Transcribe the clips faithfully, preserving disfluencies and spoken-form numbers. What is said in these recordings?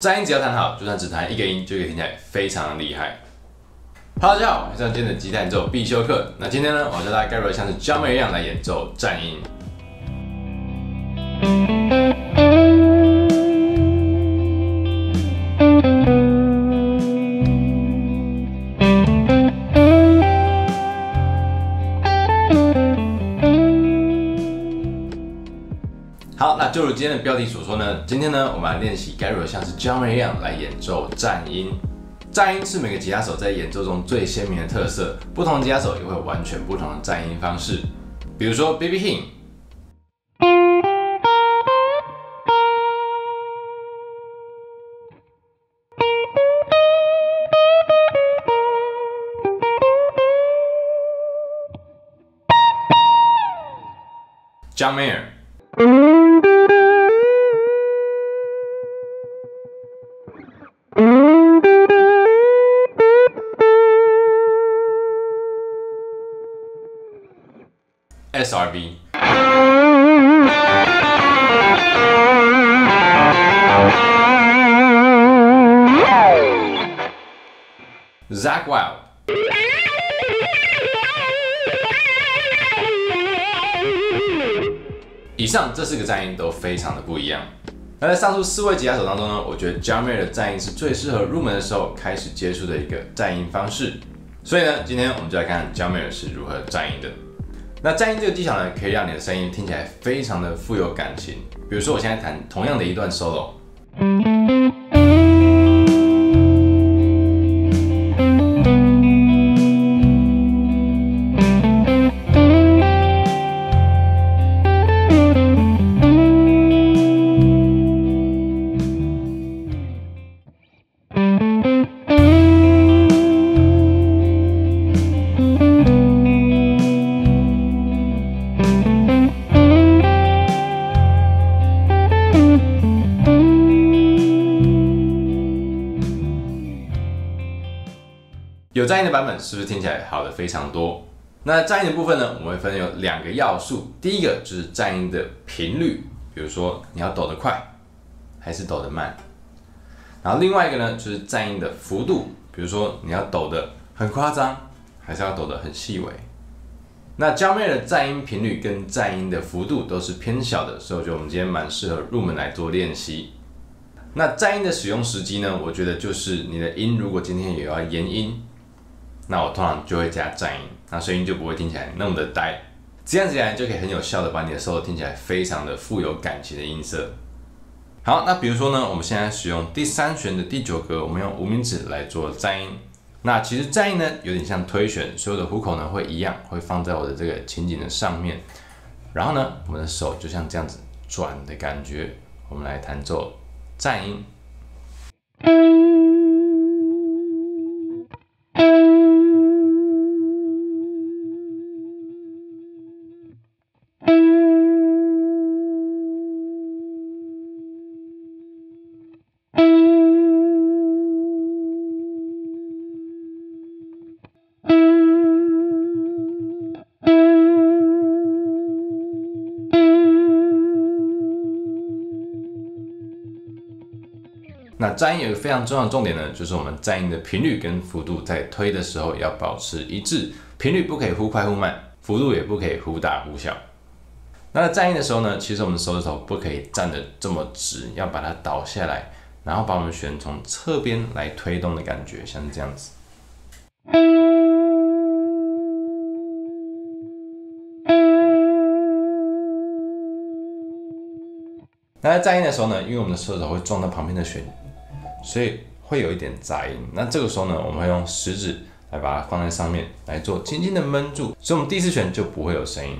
三音只要弹好，就算只弹一个音，就可以听起来非常厉害。哈喽，大家好，我是今天的吉他演奏必修课。那今天呢，我教大家该如何像是 John Mayer 一样来演奏颤音。好，那就如今天的标题所说呢，今天呢，我们来练习该如何像是 John Mayer 一样来演奏颤音。颤音是每个吉他手在演奏中最鲜明的特色，不同的吉他手也会有完全不同的颤音方式。比如说 B B King， John Mayer。 S R B， Zach Wow， 以上这四个颤音都非常的不一样。那在上述四位吉他手当中呢，我觉得 John Mayer 的颤音是最适合入门的时候开始接触的一个颤音方式。所以呢，今天我们就来看 John Mayer 是如何颤音的。 那颤音这个技巧呢，可以让你的声音听起来非常的富有感情。比如说，我现在弹同样的一段 solo， 有颤音的版本是不是听起来好的非常多？那颤音的部分呢？我们分有两个要素，第一个就是颤音的频率，比如说你要抖得快还是抖得慢。然后另外一个呢，就是颤音的幅度，比如说你要抖得很夸张，还是要抖得很细微。那John Mayer的颤音频率跟颤音的幅度都是偏小的，所以我觉得我们今天蛮适合入门来做练习。那颤音的使用时机呢？我觉得就是你的音，如果今天也要延音。 那我通常就会加颤音，那声音就不会听起来那么的呆。这样子一来就可以很有效的把你的 solo 听起来非常的富有感情的音色。好，那比如说呢，我们现在使用第三弦的第九格，我们用无名指来做颤音。那其实颤音呢有点像推弦，所有的虎口呢会一样，会放在我的这个琴颈的上面。然后呢，我们的手就像这样子转的感觉，我们来弹奏颤音。 那颤音有一个非常重要的重点呢，就是我们颤音的频率跟幅度在推的时候要保持一致，频率不可以忽快忽慢，幅度也不可以忽大忽小。那在颤音的时候呢，其实我们手指头不可以站得这么直，要把它倒下来，然后把我们弦从侧边来推动的感觉，像是这样子。 那在颤音的时候呢，因为我们的手指头会撞到旁边的弦，所以会有一点杂音。那这个时候呢，我们会用食指来把它放在上面，来做轻轻的闷住，所以我们第四弦就不会有声音。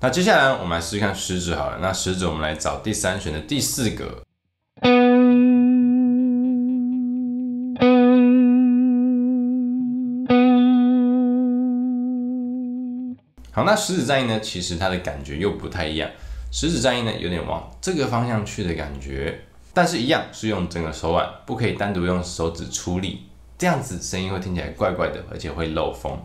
那接下来我们来试试看食指好了。那食指我们来找第三弦的第四格。 好，那食指颤音呢？其实它的感觉又不太一样。食指颤音呢，有点往这个方向去的感觉，但是一样是用整个手腕，不可以单独用手指出力，这样子声音会听起来怪怪的，而且会漏风。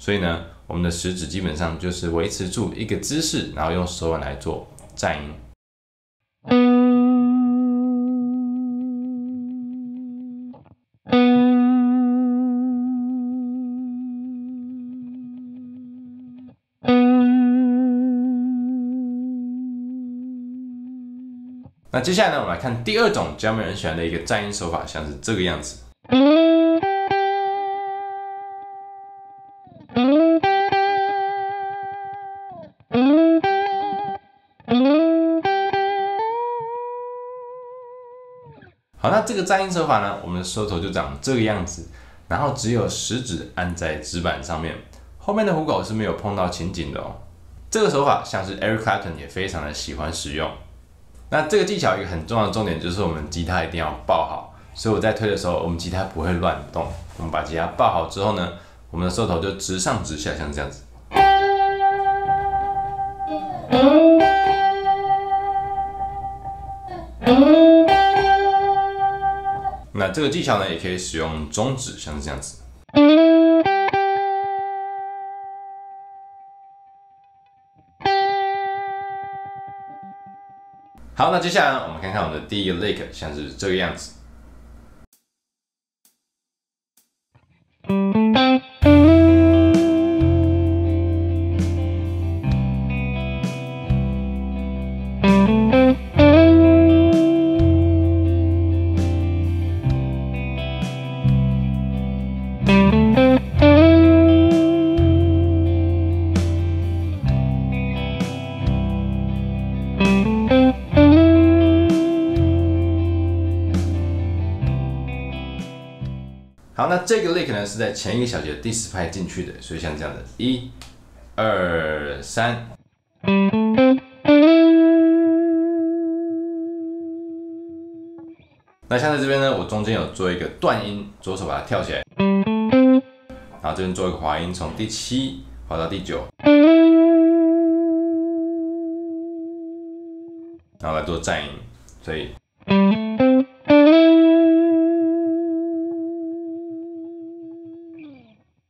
所以呢，我们的食指基本上就是维持住一个姿势，然后用手腕来做颤音。那接下来呢，我们来看第二种Jamir人喜欢的一个颤音手法，像是这个样子。好，那这个颤音手法呢，我们的手头就长这个样子，然后只有食指按在指板上面，后面的虎口是没有碰到琴颈的哦。这个手法像是 Eric Clapton 也非常的喜欢使用。 那这个技巧一个很重要的重点就是我们吉他一定要抱好，所以我在推的时候，我们吉他不会乱动。我们把吉他抱好之后呢，我们的手头就直上直下，像这样子。那这个技巧呢，也可以使用中指，像是这样子。 好，那接下来我们看看我们的第一个 lick， 像是这个样子。好，那这个 lick 呢是在前一个小节的第十拍进去的，所以像这样的，一、二、三。那像在这边呢，我中间有做一个断音，左手把它跳起来，然后这边做一个滑音，从第七滑到第九，然后来做颤音，所以。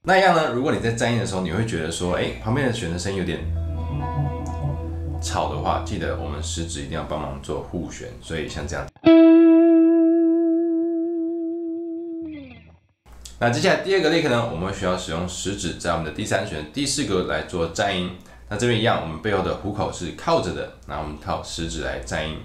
那一样呢？如果你在颤音的时候，你会觉得说，哎，旁边的弦的声音有点吵的话，记得我们食指一定要帮忙做护弦，所以像这样。那接下来第二个 lick 呢，我们需要使用食指在我们的第三弦第四格来做颤音。那这边一样，我们背后的虎口是靠着的，那我们靠食指来颤音。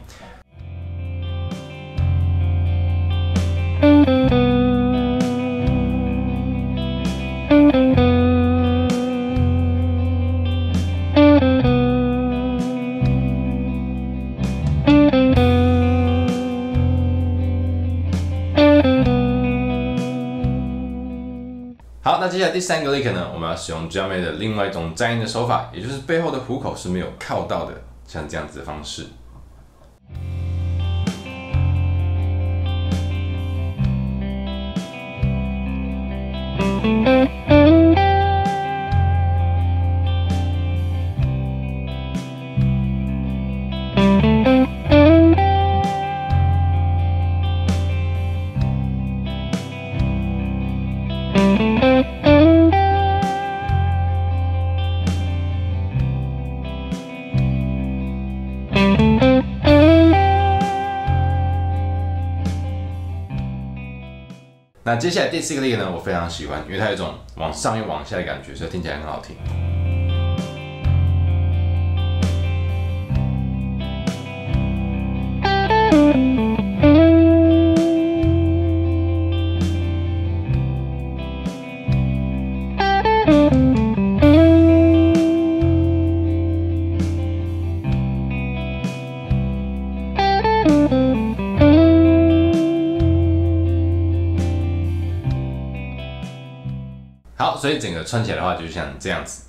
好，那接下来第三个 lick 呢，我们要使用 Jamir 的另外一种颤音的手法，也就是背后的虎口是没有靠到的，像这样子的方式。那接下来第四个 lick 呢，我非常喜欢，因为它有一种往上又往下的感觉，所以听起来很好听。好，所以整个串起来的话，就像这样子。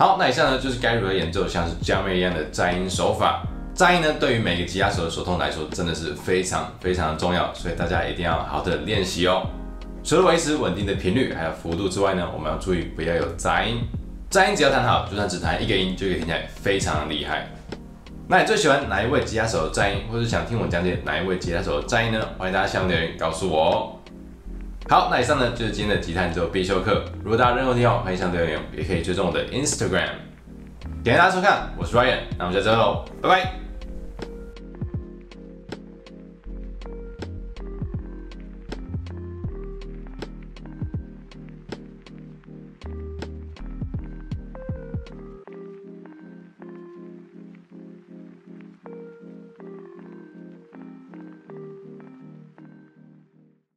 好，那以上呢就是该如何演奏像是 Jamir 一样的摘音手法。摘音呢，对于每个吉他手的手痛来说，真的是非常非常的重要，所以大家一定要好好的练习哦。除了维持稳定的频率还有幅度之外呢，我们要注意不要有摘音。摘音只要弹好，就算只弹一个音，就可以听起来非常的厉害。 那你最喜欢哪一位吉他手的摘音，或是想听我讲解哪一位吉他手的摘音呢？欢迎大家下面留言告诉我哦。好，那以上呢就是今天的吉他演奏必修课。如果大家有任何问题的话，欢迎下面留言，也可以追踪我的 Instagram。感谢大家收看，我是 Ryan， 那我们下周喽，拜拜。